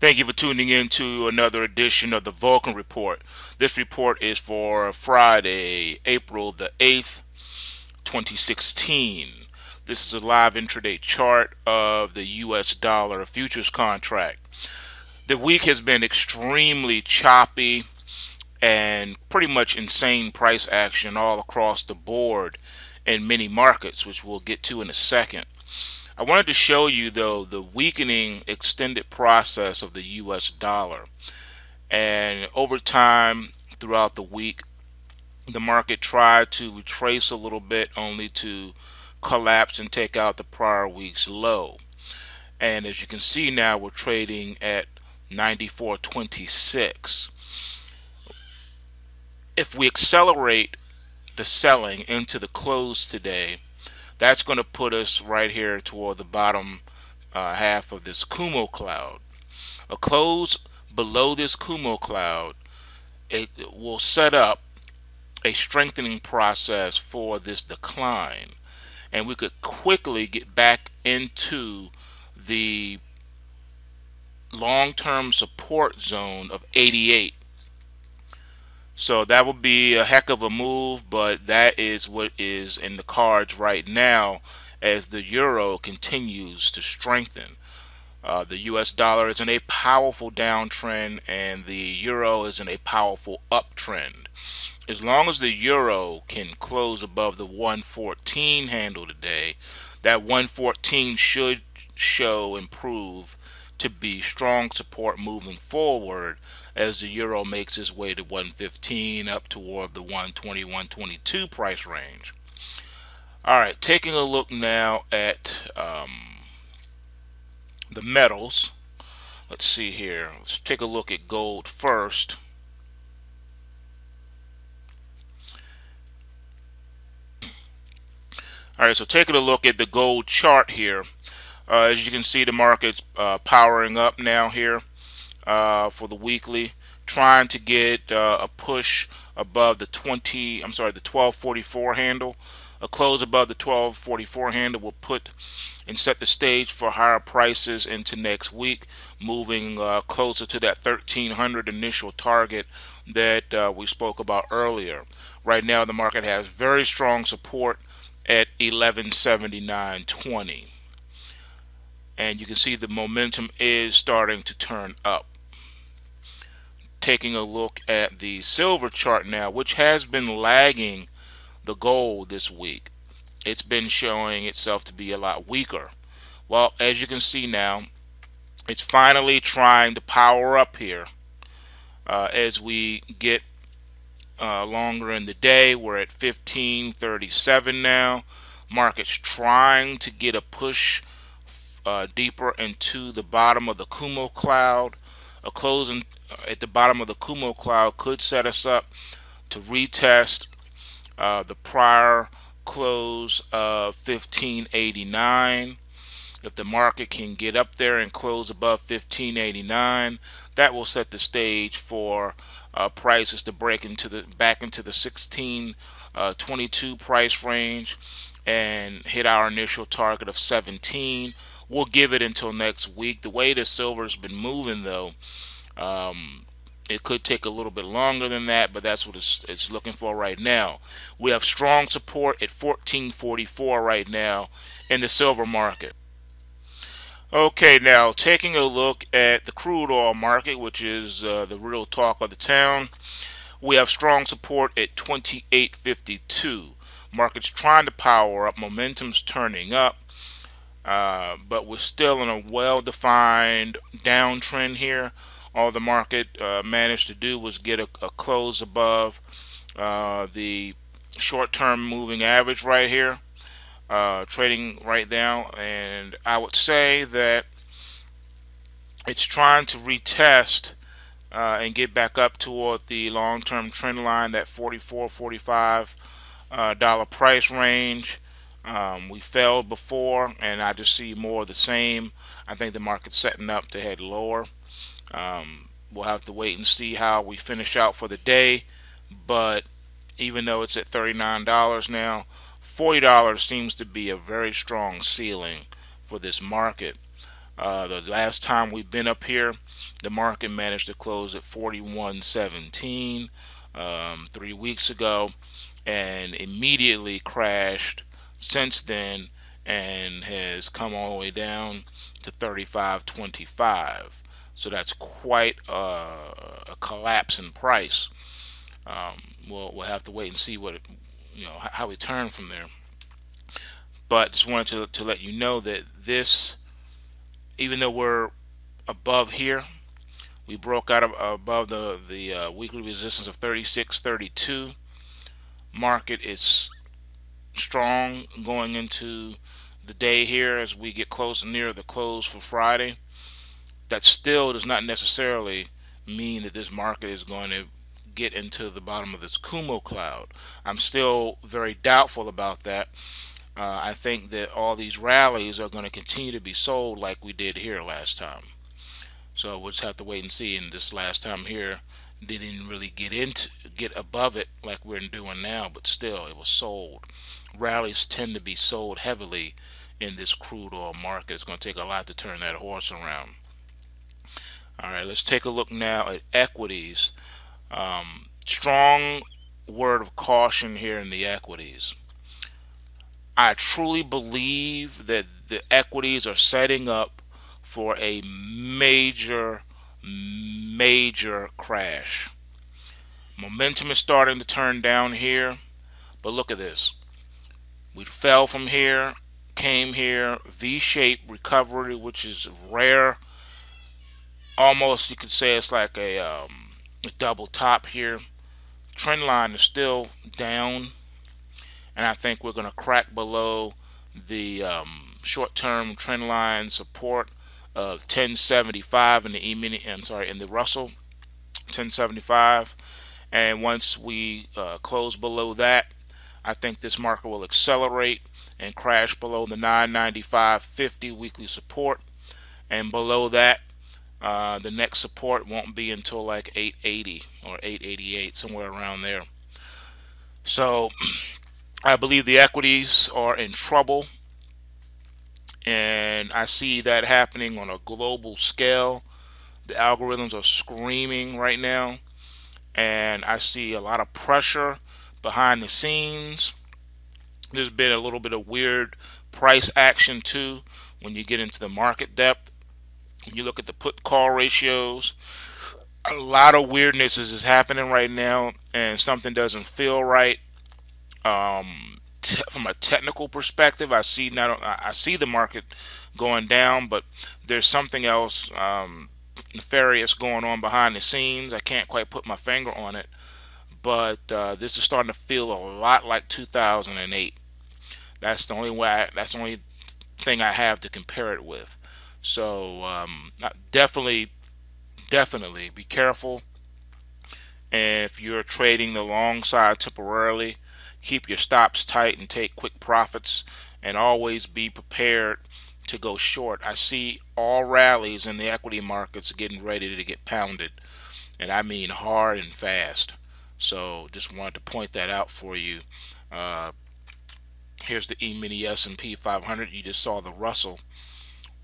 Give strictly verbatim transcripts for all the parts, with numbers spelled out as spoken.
Thank you for tuning in to another edition of the Vulcan Report. This report is for Friday, April the eighth, twenty sixteen. This is a live intraday chart of the U S dollar futures contract. The week has been extremely choppy and pretty much insane price action all across the board in many markets, which we'll get to in a second. I wanted to show you, though, the weakening extended process of the U S dollar. And over time, throughout the week, the market tried to retrace a little bit, only to collapse and take out the prior week's low. And as you can see now, we're trading at ninety-four twenty-six. If we accelerate the selling into the close today, that's going to put us right here toward the bottom uh, half of this Kumo cloud. A close below this Kumo cloud, it will set up a strengthening process for this decline, and we could quickly get back into the long-term support zone of eighty-eight. So that would be a heck of a move, but that is what is in the cards right now as the euro continues to strengthen. Uh, the U S dollar is in a powerful downtrend and the euro is in a powerful uptrend. As long as the euro can close above the one fourteen handle today, that one fourteen should show and prove to be strong support moving forward as the euro makes its way to one fifteen up toward the one twenty, one twenty-two price range. All right, taking a look now at um, the metals. Let's see here. Let's take a look at gold first. All right, so taking a look at the gold chart here. Uh, as you can see, the market's uh, powering up now here uh, for the weekly, trying to get uh, a push above the twenty. I'm sorry, the twelve forty-four handle. A close above the twelve forty-four handle will put and set the stage for higher prices into next week, moving uh, closer to that thirteen hundred initial target that uh, we spoke about earlier. Right now, the market has very strong support at eleven seventy-nine twenty. And you can see the momentum is starting to turn up. Taking a look at the silver chart now, which has been lagging the gold this week. It's been showing itself to be a lot weaker. Well, as you can see now, it's finally trying to power up here uh, as we get uh, longer in the day. We're at fifteen thirty-seven now. Market's trying to get a push Uh, deeper into the bottom of the Kumo cloud. A closing at the bottom of the Kumo cloud could set us up to retest uh, the prior close of fifteen eighty-nine. If the market can get up there and close above fifteen eighty-nine, that will set the stage for uh, prices to break into the back into the sixteen twenty-two price range and hit our initial target of seventeen. We'll give it until next week. The way the silver's been moving, though, um, it could take a little bit longer than that, but that's what it's, it's looking for right now. We have strong support at fourteen forty-four right now in the silver market. Okay, now taking a look at the crude oil market, which is uh, the real talk of the town. We have strong support at twenty-eight fifty-two. Market's trying to power up, momentum's turning up. Uh, but we're still in a well-defined downtrend here. All the market uh, managed to do was get a, a close above uh, the short-term moving average right here, uh, trading right now. And I would say that it's trying to retest uh, and get back up toward the long-term trend line, that forty-four, forty-five uh, dollar price range. Um, we fell before, and I just see more of the same. I think the market's setting up to head lower. Um, we'll have to wait and see how we finish out for the day. But even though it's at thirty-nine dollars now, forty dollars seems to be a very strong ceiling for this market. Uh, the last time we've been up here, the market managed to close at forty-one seventeen um, three weeks ago, and immediately crashed since then, and has come all the way down to thirty-five twenty-five. So that's quite a, a collapse in price. Um, we'll, we'll have to wait and see what it, you know, how we turn from there. But just wanted to, to let you know that this, even though we're above here, we broke out of, above the the uh, weekly resistance of thirty-six thirty-two. Market is strong going into the day here as we get close and near the close for Friday. That still does not necessarily mean that this market is going to get into the bottom of this Kumo cloud. I'm still very doubtful about that. Uh, I think that all these rallies are going to continue to be sold like we did here last time. So we'll just have to wait and see. And this last time here didn't really get into get above it like we're doing now, but still it was sold. Rallies tend to be sold heavily in this crude oil market. It's going to take a lot to turn that horse around. All right, let's take a look now at equities. Um, strong word of caution here in the equities. I truly believe that the equities are setting up for a major, major crash. Momentum is starting to turn down here, but look at this. We fell from here, came here, V-shaped recovery, which is rare. Almost, you could say it's like a, um, a double top here. Trend line is still down, and I think we're going to crack below the um, short-term trend line support of ten seventy-five in the E-mini. I'm sorry, in the Russell, ten seventy-five. And once we uh, close below that, I think this market will accelerate and crash below the nine ninety-five fifty weekly support, and below that. Uh, the next support won't be until like eight eighty or eight eighty-eight, somewhere around there. So I believe the equities are in trouble, and I see that happening on a global scale. The algorithms are screaming right now, and I see a lot of pressure behind the scenes. There's been a little bit of weird price action too when you get into the market depth. You look at the put-call ratios. A lot of weirdness is happening right now, and something doesn't feel right. Um, from a technical perspective, I see not I see the market going down, but there's something else um, nefarious going on behind the scenes. I can't quite put my finger on it, but uh, this is starting to feel a lot like two thousand eight. That's the only way. I, that's the only thing I have to compare it with. So um, definitely, definitely be careful. And if you're trading the long side temporarily, keep your stops tight and take quick profits, and always be prepared to go short. I see all rallies in the equity markets getting ready to get pounded, and I mean hard and fast. So just wanted to point that out for you. Uh, here's the E-mini S and P five hundred. You just saw the Russell.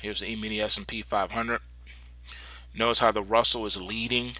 Here's the E-mini S and P five hundred. Notice how the Russell is leading.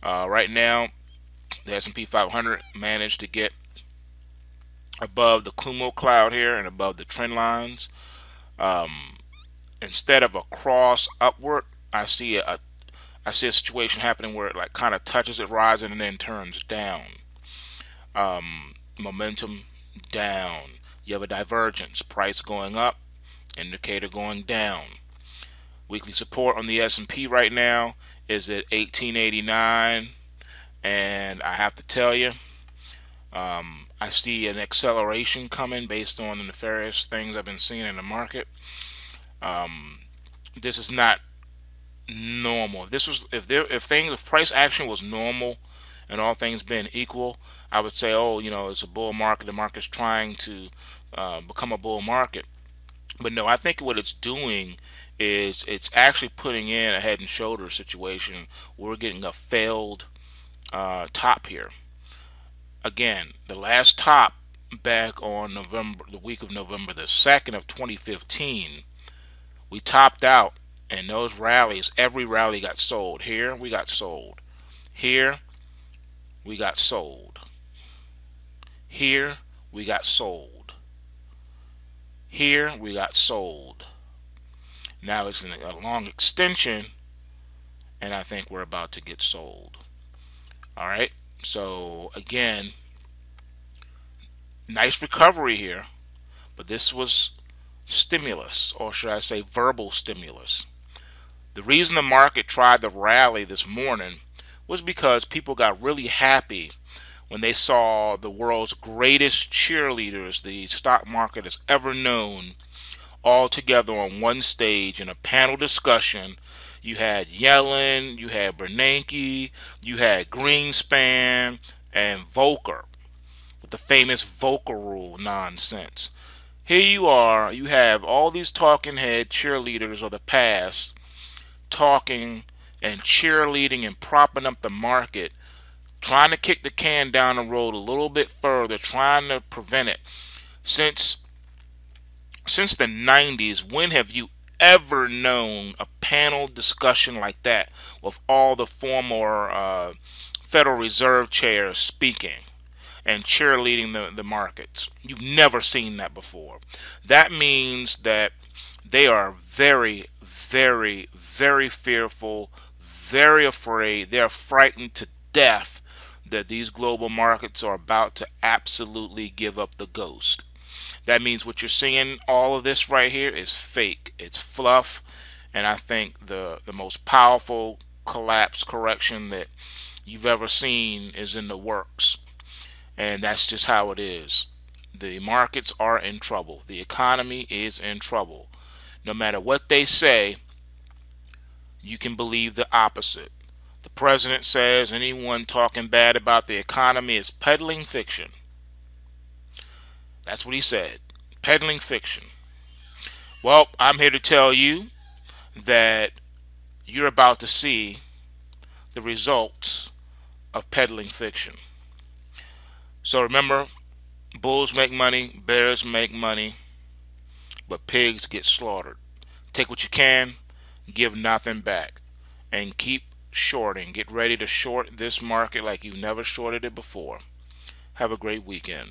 Uh, right now, the S and P five hundred managed to get above the Kumo cloud here and above the trend lines. Um, instead of a cross upward, I see a, a I see a situation happening where it like kind of touches it rising and then turns down. Um, momentum down. You have a divergence. Price going up. Indicator going down. Weekly support on the S and P right now is at eighteen eighty-nine, and I have to tell you, um, I see an acceleration coming based on the nefarious things I've been seeing in the market. Um, this is not normal. If this was if there if things if price action was normal and all things being equal, I would say, oh, you know, it's a bull market. The market's trying to uh, become a bull market. But no, I think what it's doing is it's actually putting in a head and shoulder situation. We're getting a failed uh, top here. Again, the last top back on November, the week of November the second of twenty fifteen, we topped out And those rallies, every rally got sold. Here we got sold. Here we got sold. Here we got sold. Here we got sold. Now it's a long extension, and I think we're about to get sold. All right. So again, nice recovery here, but this was stimulus, or should I say verbal stimulus. The reason the market tried to rally this morning was because people got really happy when they saw the world's greatest cheerleaders the stock market has ever known all together on one stage in a panel discussion. You had Yellen, you had Bernanke, you had Greenspan, and Volcker with the famous Volcker rule nonsense. Here you are, you have all these talking head cheerleaders of the past talking and cheerleading and propping up the market, trying to kick the can down the road a little bit further, trying to prevent it. Since since the nineties, when have you ever known a panel discussion like that with all the former uh, Federal Reserve chairs speaking and cheerleading the, the markets? You've never seen that before. That means that they are very, very, very fearful, very afraid. They're frightened to death that these global markets are about to absolutely give up the ghost. That means what you're seeing, all of this right here, is fake. It's fluff. And I think the, the most powerful collapse correction that you've ever seen is in the works. And that's just how it is. The markets are in trouble. The economy is in trouble. No matter what they say, you can believe the opposite. The president says anyone talking bad about the economy is peddling fiction. That's what he said. Peddling fiction. Well, I'm here to tell you that you're about to see the results of peddling fiction. So remember, bulls make money, bears make money, but pigs get slaughtered. Take what you can, give nothing back, and keep shorting. Get ready to short this market like you've never shorted it before. Have a great weekend.